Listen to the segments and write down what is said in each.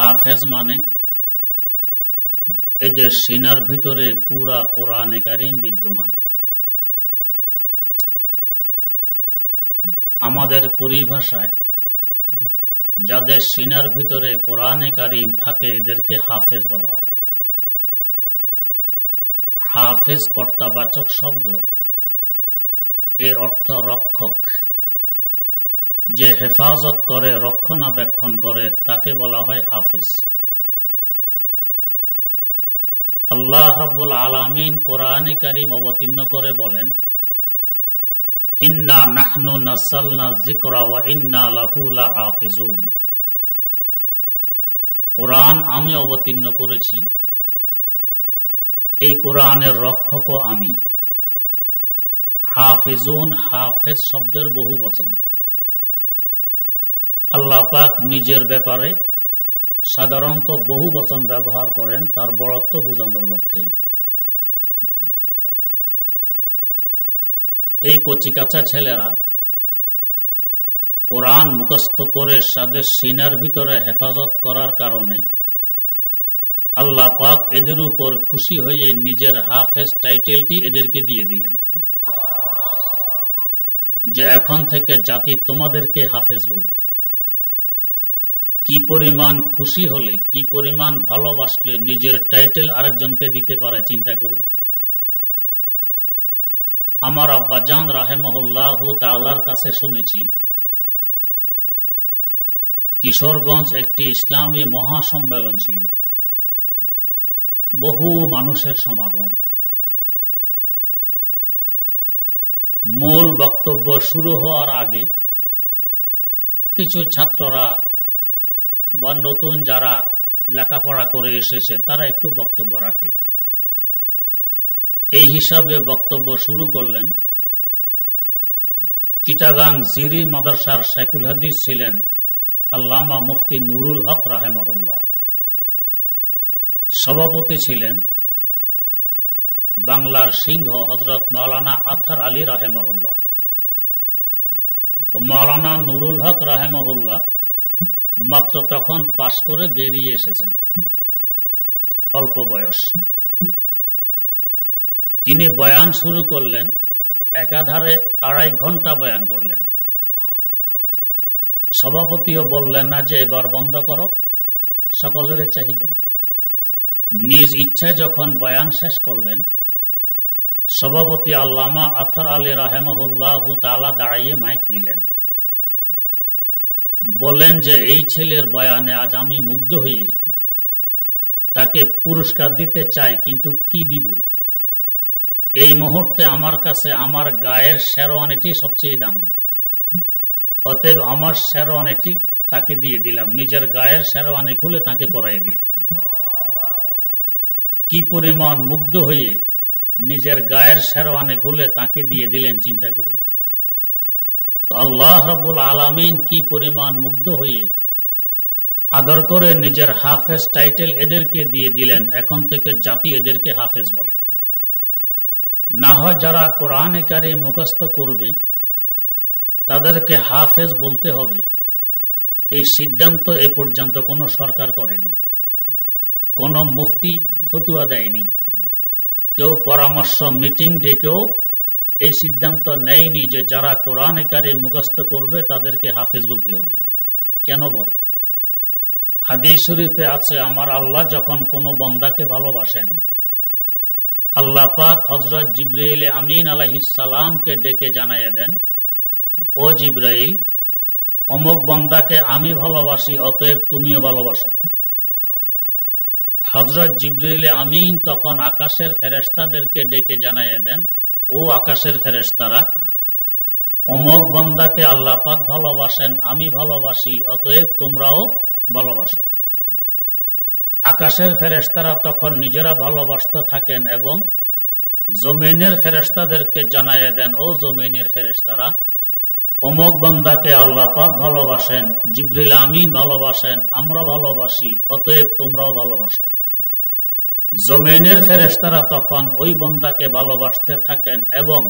Halves माने एদের সিনার ভিতরে पूरा কোরআনে কারীম বিদ্যমান আমাদের পরিভাষায় যাদের সিনার ভিতরে কোরআনে কারীম থাকে এদেরকে হাফেজ বলা হয় হাফেজ কর্তাবাচক শব্দ এর অর্থ রক্ষক যে হেফাজত করে রক্ষণাবেক্ষণ করে তাকে বলা হয় হাফেজ আল্লাহ রাব্বুল আলামিন কোরআনে কারীম অবতীর্ণ করে বলেন ইন্না নাহনু নাযালনা যিকরা ওয়া ইন্না লাহু লাহাফিজুন কোরআন আমি অবতীর্ণ করেছি এই কোরআনের রক্ষকও আমি হাফিজুন হাফেজ শব্দের বহু বচন আল্লাহ পাক নিজের ব্যাপারে সাধারণত বহু বচন ব্যবহার করেন তার বড়ত্ব বোঝানোর লক্ষ্যে এই কচিকাচা ছেলেরা কোরআন মুখস্থ করে তাদের সিনার ভিতরে হেফাজত করার কারণে আল্লাহ পাক এদের উপর খুশি হয়ে নিজের হাফেজ টাইটেলটি এদেরকে দিয়ে দিলেন যে এখন থেকে জাতি তোমাদেরকে হাফেজ বলবে কি পরিমাণ খুশি হলে কি পরিমাণ ভালোবাসলে নিজের টাইটেল আরেকজনকে দিতে পারে চিন্তা করুন আমার আব্বাজান রাহিমাহুল্লাহু তাআলার কাছে শুনেছি কিশোরগঞ্জ একটি ইসলামী মহাসম্মেলন ছিল বহু মানুষের সমাগম মূল বক্তব্য শুরু হওয়ার আগে কিছু ছাত্ররা বা নতুন যারা লেখাপড়া করে এসেছে তারা একটু বক্তব্য রাখে এই হিসাবে বক্তব্য শুরু করলেন চিটাগাং জিরি মাদ্রাসার শাইখুল হাদিস ছিলেন আল্লামা মুফতি নুরুল হক রাহিমাহুল্লাহ সভাপতি ছিলেন বাংলার সিংহ হযরত মাওলানা আতহার আলী রাহিমাহুল্লাহ মাওলানা নুরুল হক রাহিমাহুল্লাহ মাত্র তখন পাশ করে বেরিয়ে এসেছেন অল্প বয়স তিনি বয়ান শুরু করলেন একাধারে আড়াই ঘন্টা বয়ান করলেন সভাপতিও বললেন না যে এবার বন্ধ করো সকলের চাহিদা নিজ ইচ্ছায় যখন বয়ান শেষ করলেন সভাপতি আল্লামা আতহার আলী রাহিমাহুল্লাহু তাআলা দাঁড়িয়ে মাইক নিলেন বলেন যে এই ছেলের বয়ানে আজ আমি মুগ্ধ হয়ে তাকে পুরস্কার দিতে চাই কিন্তু কি দিব এই মুহূর্তে আমার কাছে আমার গায়ের শেরওয়ানিটি সবচেয়ে দামি অতএব আমার শেরওয়ানিটি তাকে দিয়ে দিলাম নিজের গায়ের শেরওয়ানি খুলে তাকে পরাইয়ে দিলাম কি পরিমাণ মুগ্ধ হয়ে নিজের গায়ের শেরওয়ানি খুলে তাকে দিয়ে দিলেন চিন্তা করুন তো আল্লাহ রাব্বুল আলামিন কি পরিমাণ মুগ্ধ হয়ে আদর করে নিজের হাফেজ টাইটেল এদেরকে দিয়ে দিলেন এখন থেকে জাতি এদেরকে হাফেজ বলে না হয় যারা কোরআনে কারীম মুখস্থ করবে তাদেরকে হাফেজ বলতে হবে এই সিদ্ধান্ত এ পর্যন্ত কোনো সরকার করেনি কোনো মুফতি ফতোয়া দেয়নি কেউ পরামর্শ মিটিং ডেকেও এই সিদ্ধান্ত নেয়নি যে যারা কোরআনে কারীম মুখস্থ করবে তাদেরকে হাফেজ বলতে হবে কেন বলে হাদিস শরীফে আছে আমার আল্লাহ যখন কোনো বান্দাকে ভালোবাসেন আল্লাহ পাক হযরত জিব্রাইল ale ameen আলাইহিস সালামকে ডেকে জানাইয়া দেন ও জিব্রাইল অমুক বান্দাকে আমি ভালোবাসি অতএব তুমিও ভালোবাসো হযরত জিব্রাইল ale ameen তখন আকাশের ফেরেশতাদেরকে ডেকে জানাইয়া দেন ও আকাশের ফেরেশতারা অমুক বান্দাকে আল্লাহ পাক ভালোবাসেন আমি ভালোবাসি অতএব তোমরাও ভালোবাসো আকাশের ফেরেশতারা তখন নিজেরা ভালোবাসতে থাকেন এবং জমিনের ফেরেশতাদেরকে জানাইয়া দেন ও জমিনের ফেরেশতারা অমুক বান্দাকে আল্লাহ পাক ভালোবাসেন জিব্রাইল আমিন ভালোবাসেন আমরা ভালোবাসি অতএব তোমরাও ভালোবাসো জমিনের ফেরেশতারা তখন ওই বান্দাকে ভালোবাসতে থাকেন এবং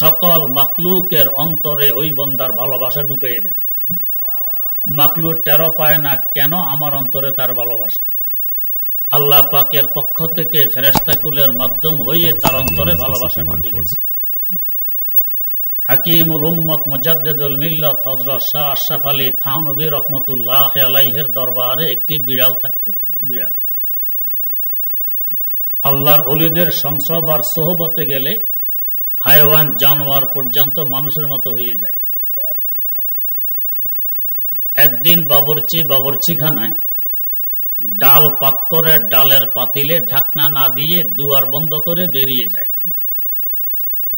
সকল মাখলুকের অন্তরে ওই বান্দার ভালোবাসা ঢুকিয়ে দেন মাকলুর টেরো পায় না কেন আমার অন্তরে তার ভালোবাসা। আল্লাহ পাকের পক্ষ থেকে ফেরেশতাকুলের মাধ্যম হয়ে তার অন্তরে ভালোবাসা ঢুকে গেছে। হাকিমুল উম্মত মুজাদ্দিদুল মিল্লাত হযরত শাহ আশরাফ আলী থানভী রহমতুল্লাহ আলাইহির দরবারে একটি বিড়াল থাকত। বিড়াল আল্লাহর ওলিদের সংসব আর সোহবতে গেলে হায়ওয়ান জানোয়ার পর্যন্ত মানুষের মতো হয়ে যায়। একদিন বাবরচিখানায় ডাল পাক করে ডালের পাতিলে ঢাকনা না দিয়ে দুয়ার বন্ধ করে বেরিয়ে যায়।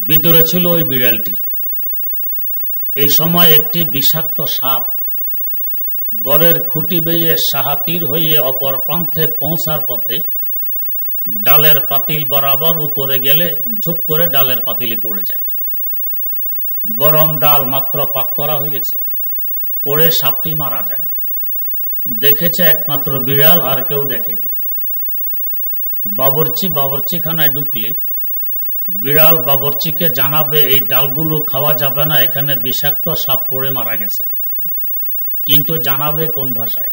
ভিতরে ছিল ওই বিড়ালটি। এই সময় একটি বিষাক্ত সাপ গড়ের খুঁটি বেয়ে সাহাতির হয়ে অপর প্রান্তে পৌঁছার পথে ডালের পাতিল বরাবর উপরে গেলে ঝুপ করে ডালের পাতিলে পড়ে যায়। গরম ডাল মাত্র পাক করা হয়েছে, পড়ে সাপটি মারা যায়। দেখেছে একমাত্র বিড়াল, আর কেউ দেখেনি। বাবরচিখানায় ঢুকলে বিড়াল বাবরচিকে জানাবে এই ডালগুলো খাওয়া যাবে না, এখানে বিষাক্ত সাপ পড়ে মারা গেছে। কিন্তু জানাবে কোন ভাষায়?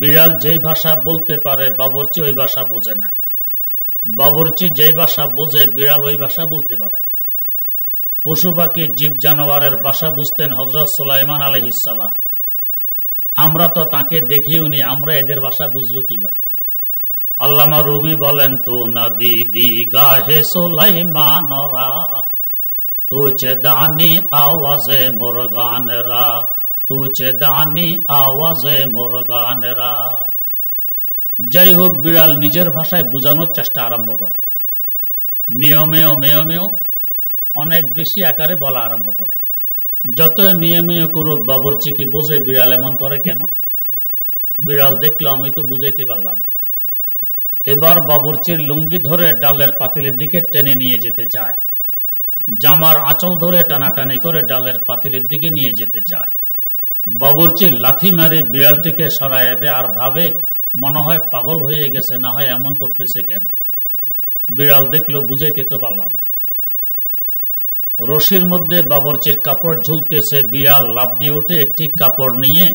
বিড়াল যেই ভাষা বলতে পারে বাবরচি ওই ভাষা বোঝে না, বাবরচি যেই ভাষা বোঝে বিড়াল ওই ভাষা বলতে পারে। পশু পাখি জীব জানোয়ারের ভাষা বুঝতেন হজরত সুলাইমান আলাইহিস সালাম। আমরা তো তাকে দেখিওনি, আমরা এদের ভাষা বুঝবো কিভাবে? আল্লামা রুমি বলেন, তো না দিদি গাহে সুলাইমান রা, তুচে দানি আওয়াজে মুরগান রা, তুচে দানি আওয়াজে মুরগান রা। যাই হোক, বিড়াল নিজের ভাষায় বোঝানোর চেষ্টা আরম্ভ করে। মেয় মেয় মেয় মেয় অনেক বেশি আকারে বলা আরম্ভ করে। যত মেয়ে মেয়ে করুক বাবরচি কি বোঝে বিড়াল এমন করে কেন? বিড়াল দেখলো আমি তো বুঝাইতে পারলাম না। এবার বাবরচির লুঙ্গি ধরে ডালের পাতিলের দিকে টেনে নিয়ে যেতে চায়, জামার আঁচল ধরে টানাটানি করে ডালের পাতিলের দিকে নিয়ে যেতে চায়। বাবরচি লাথি মারে বিড়ালটিকে সরাইয়া দেয়, আর ভাবে মনে হয় পাগল হয়ে গেছে, না হয় এমন করতেছে কেন? বিড়াল দেখলো বুঝাইতে তো পারলাম না। রশির মধ্যে বাবরচির কাপড় ঝুলতেছে, বিড়াল লাফ দিয়ে উঠে একটি কাপড় নিয়ে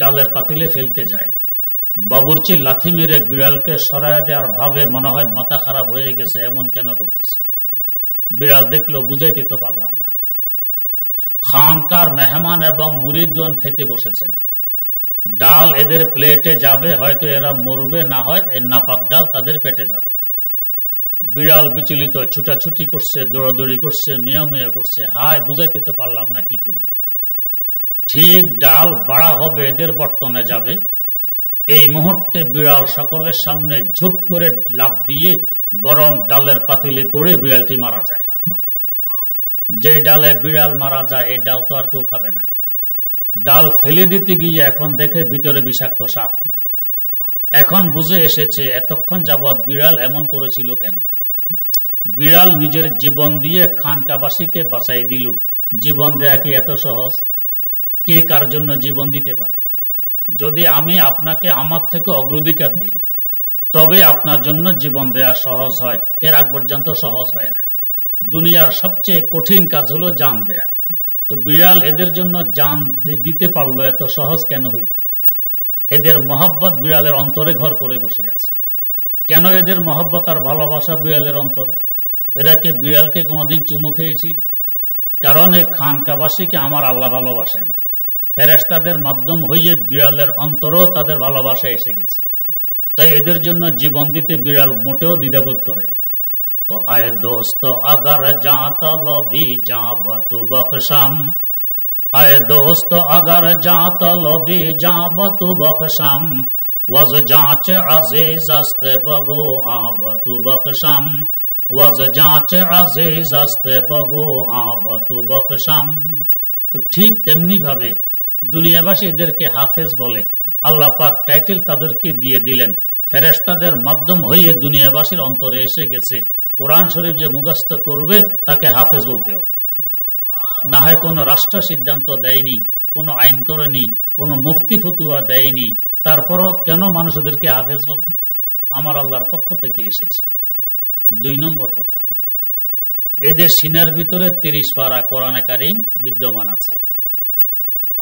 ডালের পাতিলে ফেলতে যায়। বাবরচি লাথি মেরে বিড়ালকে সরাইয়া দেয়, আর ভাবে মনে হয় মাথা খারাপ হয়ে গেছে, এমন কেন করতেছে? বিড়াল দেখলো বুঝাইতে তো পারলাম না। খানকার মেহমান এবং মুরিদগণ খেতে বসেছেন, ডাল এদের প্লেটে যাবে, হয়তো এরা মরবে, না হয় এর নাপাক ডাল তাদের পেটে যাবে। বিড়াল বিচলিত, ছুটাছুটি করছে, দৌড়াদৌড়ি করছে, মেয় মেয় করছে। হায়, বুঝাইতে তো পারলাম না, কি করি? ঠিক ডাল বাড়া হবে, এদের বর্তনে যাবে, এই মুহূর্তে বিড়াল সকলের সামনে ঝুপ করে লাফ দিয়ে গরম ডালের পাতিলে পড়ে বিড়ালটি মারা যায়। যে ডালে বিড়াল মারা যায় এই ডাল তো আর কেউ খাবে না। ডাল ফেলে দিতে গিয়ে এখন দেখে ভিতরে বিষাক্ত সাপ। এখন বুঝে এসেছে এতক্ষণ যাবৎ বিড়াল এমন করেছিল কেন। বিড়াল নিজের জীবন দিয়ে খানকাবাসীকে বাঁচাই দিল। জীবন দেয়া কি এত সহজ? কে কার জন্য জীবন দিতে পারে? যদি আমি আপনাকে আমার থেকে অগ্রাধিকার দিই, তবে আপনার জন্য জীবন দেয়া সহজ হয়, এর আগ পর্যন্ত সহজ হয় না। দুনিয়ার সবচেয়ে কঠিন কাজ হলো জান দেয়া। তো বিড়াল এদের জন্য জান দিতে পারলো, এত সহজ কেন হইল? এদের মহব্বত বিড়ালের অন্তরে ঘর করে বসে আছে। কেন এদের মহব্বত আর ভালোবাসা বিড়ালের অন্তরে? এরা কি বিড়ালকে কোনোদিন চুমু খেয়েছিল? কারণ এই খানকাবাসীকে আমার আল্লাহ ভালোবাসেন। ফেরেশতাদের মাধ্যম হয়ে বিড়ালের অন্তরেও তাদের ভালোবাসা এসে গেছে। তাই এদের জন্য জীবন দিতে বিড়াল মোটেও দ্বিধাবোধ করে। আয় দোস্ত আগার যা তলবি যা বতু বখশাম, আয় দোস্ত আগার যা তলবি যা বতু বখশাম, ওয়াজ যাঁচ আজিজ আস্তে বগো আ বতু বখশাম, ওয়াজ যাঁচ আজিজ আস্তে বগো আ বতু বখশাম। তো ঠিক তেমনিভাবে দুনিয়াবাসী এদেরকে হাফেজ বলে। আল্লাহ পাক টাইটেল তাদেরকে দিয়ে দিলেন, ফেরেশতাদের মাধ্যম হয়ে দুনিয়াবাসীর অন্তরে এসে গেছে। কোরআন শরীফ যে মুখস্থ করবে তাকে হাফেজ বলতে হবে। না হয় কোনো রাষ্ট্র সিদ্ধান্ত দেয়নি, কোনো আইন করেনি, কোনো মুফতি ফতুয়া দেয়নি, তারপরও কেন মানুষদেরকে হাফেজ বল? আমার আল্লাহর পক্ষ থেকে এসেছে। ২ নম্বর কথা, এদের সিনার ভিতরে ৩০ পারা কোরআন কারিম বিদ্যমান আছে।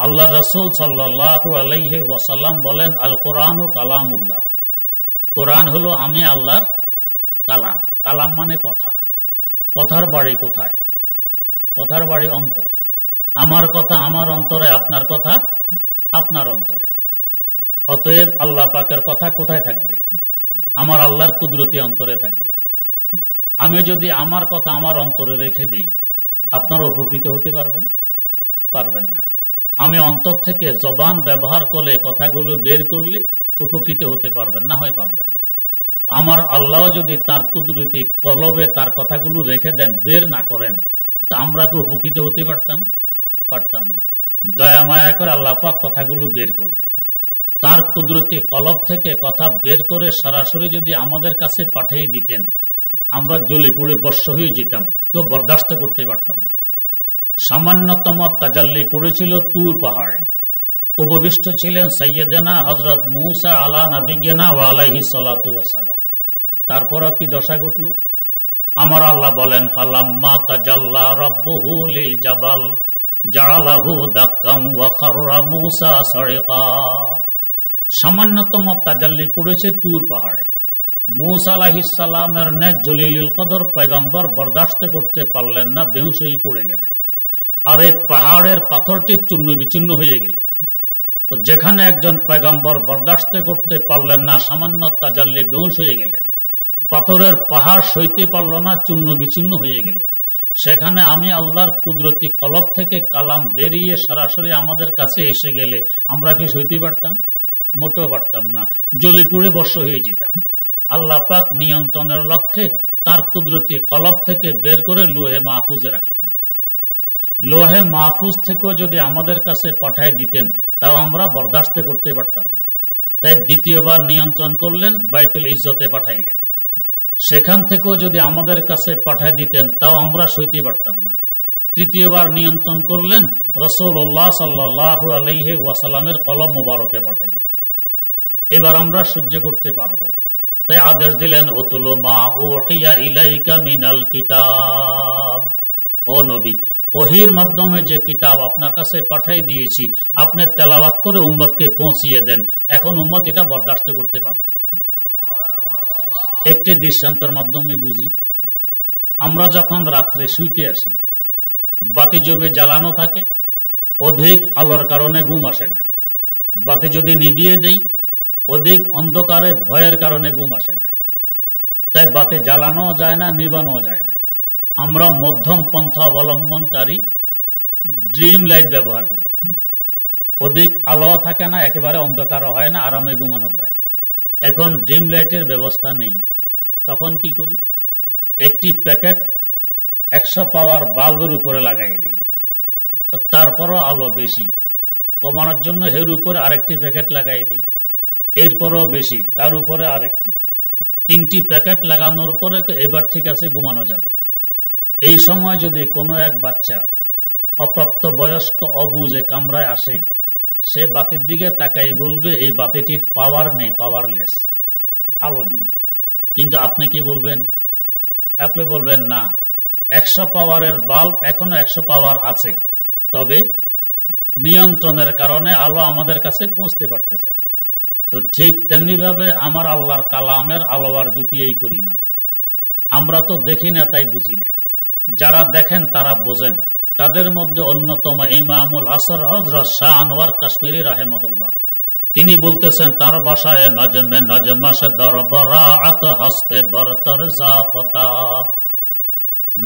আল্লাহ রাসূল সাল্লাল্লাহু আলাইহি ওয়াসাল্লাম বলেন, আল কোরআন ও কালামুল্লাহ, কোরআন হলো আমি আল্লাহর কালাম। কালাম মানে কথা, কথার বাড়ি কোথায়? কথার বাড়ি অন্তরে। আমার কথা আমার অন্তরে, আপনার কথা আপনার অন্তরে। অতএব আল্লাহ পাকের কথা কোথায় থাকবে? আমার আল্লাহর কুদরতি অন্তরে থাকবে। আমি যদি আমার কথা আমার অন্তরে রেখে দিই, আপনারা উপকৃত হতে পারবেন? পারবেন না। আমি অন্তর থেকে জবান ব্যবহার করলে, কথাগুলো বের করলে উপকৃত হতে পারবেন না, হয় পারবেন না। আমার আল্লাহ যদি তার কুদরতি কলবে তার কথাগুলো রেখে দেন, বের না করেন, তা আমরা কি উপকৃত হতে পারতাম? পারতাম না। দয়া মায়া করে আল্লাহ পাক কথাগুলো বের করলেন। তার কুদরতি কলব থেকে কথা বের করে সরাসরি যদি আমাদের কাছে পাঠিয়ে দিতেন, আমরা জ্বলে পুড়ে বর্ষ হয়ে যেতাম, কেউ বরদাস্ত করতে পারতাম না। সামান্যতম তাজাল্লি পড়েছিল তুর পাহাড়ে। উপবিষ্ট ছিলেন সাইয়েদেনা হজরত মুসা আলা নাবিগেনা ওয়া আলাইহি সালাতু ওয়া সালাম। তারপরও কি দশা ঘটল? আমার আল্লাহ বলেন, ফালাম্মা তাজাল্লা রাব্বুহু লিল জাবাল জালাহু দাক্কাম ওয়া খাররা মুসা সারিকা। সামান্যতম তাজাল্লি পড়েছে তুর পাহাড়ে। মুসা আলাইহিস সালামের ন্যায় জলিলুল কদর পয়গম্বর বরদাস্ত করতে পারলেন না, বেহুশ হয়ে পড়ে গেলেন। আর এই পাহাড়ের পাথরটি চূর্ণ বিচূর্ণ হয়ে গেল। তো যেখানে একজন পয়গম্বর বরদাস্ত করতে পারলেন না, সামান্য তাজাল্লি বেহুশ হয়ে গেলেন, পাথরের পাহাড় সইতে পারল না, চূর্ণ বিচূর্ণ হয়ে গেল, সেখানে আমি আল্লাহর কুদরতি কলব থেকে কালাম বেরিয়ে সরাসরি আমাদের কাছে এসে গেলে আমরা কি সইতে পারতাম? মোটেও পারতাম না, জ্বলে পুড়ে বর্ষ হয়ে যেতাম। আল্লাহ পাক নিয়ন্ত্রণের লক্ষ্যে তার কুদরতি কলব থেকে বের করে লোহে মাহফুজে রাখলেন। লোহে মাহফুজ থেকেও যদি আমাদের কাছে পাঠিয়ে দিতেন, তাও আমরা বরদাস্ত করতে পারতাম না। তাই দ্বিতীয়বার নিয়ন্ত্রণ করলেন, বাইতুল ইজ্জতে পাঠাইলেন। সেখান থেকেও যদি আমাদের কাছে পাঠিয়ে দিতেন, তাও আমরা সইতে পারতাম না। তৃতীয়বার নিয়ন্ত্রণ করলেন, রাসূলুল্লাহ সাল্লাল্লাহু আলাইহি ওয়াসাল্লামের কলব মোবারকে পাঠাইলেন। এবার আমরা সহ্য করতে পারবো। তাই আদেশ দিলেন, উতলু মা উহিয়া ইলাইকা মিনাল কিতাব। ও নবী, ওহির মাধ্যমে যে কিতাব আপনার কাছে পাঠিয়ে দিয়েছি, আপনি তেলাওয়াত করে উম্মতকে পৌঁছিয়ে দেন। এখন উম্মত এটা বরদাস্ত করতে পারবে। একটি দৃষ্টান্তের মাধ্যমে বুঝি। আমরা যখন রাত্রে শুইতে আসি, বাতি জবে জ্বালানো থাকে, অধিক আলোর কারণে ঘুম আসে না। বাতি যদি নিভিয়ে দেই, অধিক অন্ধকারে ভয়ের কারণে ঘুম আসে না। তাই বাতি জ্বালানো যায় না, নিবানো যায় না। আমরা মধ্যম পন্থা অবলম্বনকারী ড্রিম লাইট ব্যবহার করি। অধিক আলো থাকে না, একেবারে অন্ধকারও হয় না, আরামে ঘুমানো যায়। এখন ড্রিম লাইটের ব্যবস্থা নেই, তখন কি করি? একটি প্যাকেট 100 পাওয়ার বাল্বের উপরে লাগাই দিই। তারপরও আলো বেশি, কমানোর জন্য এর উপরে আরেকটি প্যাকেট লাগাই দিই। এরপরও বেশি, তার উপরে আরেকটি। 3টি প্যাকেট লাগানোর পরে এবার ঠিক আছে, ঘুমানো যাবে। এই সময় যদি কোনো এক বাচ্চা অপ্রাপ্ত বয়স্ক অবুঝে কামরায় আসে, সে বাতির দিকে তাকাই বলবে, এই বাতিটির পাওয়ার নেই, পাওয়ারলেস, আলো নেই। কিন্তু আপনি কি বলবেন? আপনি বলবেন, না, 100 পাওয়ারের বাল্ব এখনো 100 পাওয়ার আছে, তবে নিয়ন্ত্রণের কারণে আলো আমাদের কাছে পৌঁছতে পারতেছে না। তো ঠিক তেমনিভাবে আমার আল্লাহর কালামের আলো আর জ্যোতি এই পরিমাণ। আমরা তো দেখি না, তাই বুঝি না। যারা দেখেন তারা বোঝেন। তাদের মধ্যে অন্যতম ইমামুল আসর হযরত শাহ আনোয়ার কাশ্মীরি রাহিমাহুল্লাহ। তিনি বলতেছেন তার ভাষায়, নজমে নজমশ দরবরাত হস্তে বরতর জাফতা,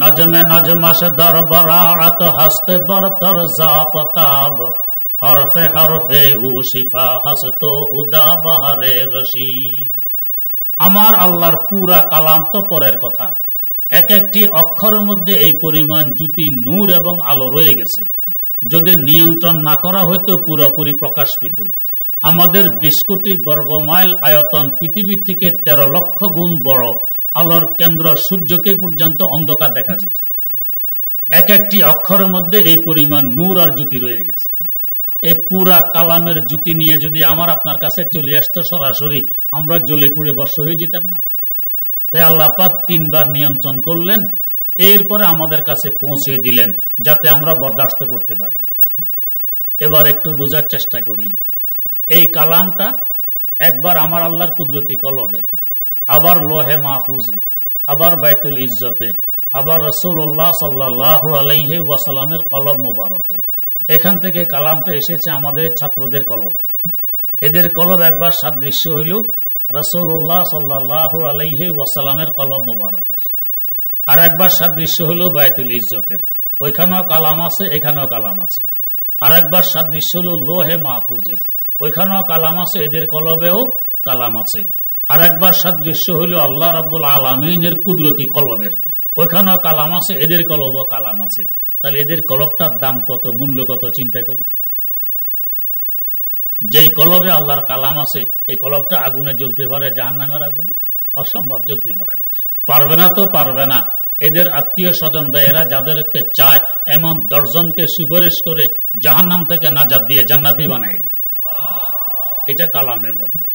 নজমে নজমশ দরবরাত হস্তে বরতর জাফতাব, হরফে হরফে ও শিফা হসতো হুদা বাহারে রশিদ। আমার আল্লাহর পুরা কালাম তো পরের কথা, এক একটি অক্ষরের মধ্যে এই পরিমাণ জ্যোতি, নূর এবং আলো রয়ে গেছে। যদি নিয়ন্ত্রণ না করা হয়তো পুরোপুরি প্রকাশ পেত। আমাদের 20 কোটি বর্গমাইল আয়তন পৃথিবী থেকে 13 লক্ষ গুণ বড়। আলোর কেন্দ্র সূর্যকে পর্যন্ত অন্ধকার দেখা যেত। এক একটি অক্ষরের মধ্যে এই পরিমাণ নূর আর জ্যোতি রয়ে গেছে। এই পুরা কালামের জ্যোতি নিয়ে যদি আমার আপনার কাছে চলে আসতো সরাসরি, আমরা জ্বলে পুড়ে বর্ষ হয়ে যেতাম না। তাই আল্লাহ পাক 3বার নিয়ন্ত্রণ করলেন, এরপরে আমাদের কাছে পৌঁছে দিলেন, যাতে আমরা বরদাস্ত করতে পারি। এবার একটু বোঝার চেষ্টা করি। এই কালামটা একবার আমার আল্লাহর কুদরতি কলমে, আবার লোহে মাহফুজে, আবার বাইতুল ইজ্জতে, আবার রাসূলুল্লাহ সাল্লাল্লাহু আলাইহি ওয়াসাল্লামের কলম মোবারকে। এখান থেকে কালামটা এসেছে আমাদের ছাত্রদের কলমে। এদের কলম একবার সাদৃশ্য হইল রাসূলুল্লাহ সাল্লাল্লাহু আলাইহি ওয়াসাল্লামের কলম মোবারকের, আর একবার সাদৃশ্য হইল বাইতুল ইজ্জতের, ওইখানেও কালাম আছে, এখানেও কালাম আছে। আর একবার সাদৃশ্য হলো লোহে মাহফুজের, ওইখানেও কালাম আছে, এদের কলমেও কালাম আছে। আর একবার সাদৃশ্য হইল আল্লাহ রাব্বুল আলামিনের কুদরতি কলমের, ওইখানেও কালাম আছে, এদের কলমও কালাম আছে। তাহলে এদের কলমটার দাম কত, মূল্য কত চিন্তা করুন। যেই কলমে আল্লাহর কালাম আছে, এই কলমটা আগুনে জ্বলতে পারে, জাহান্নামের আগুন অসম্ভব, জ্বলতে পারে না, পারবে না তো পারবে না। এদের আত্মীয় স্বজন বা এরা যাদেরকে চায় এমন 10 জনকে সুপারিশ করে জাহান্নাম থেকে নাজাত দিয়ে জান্নাতি বানাই দিবে। এটা কালামের বরকত।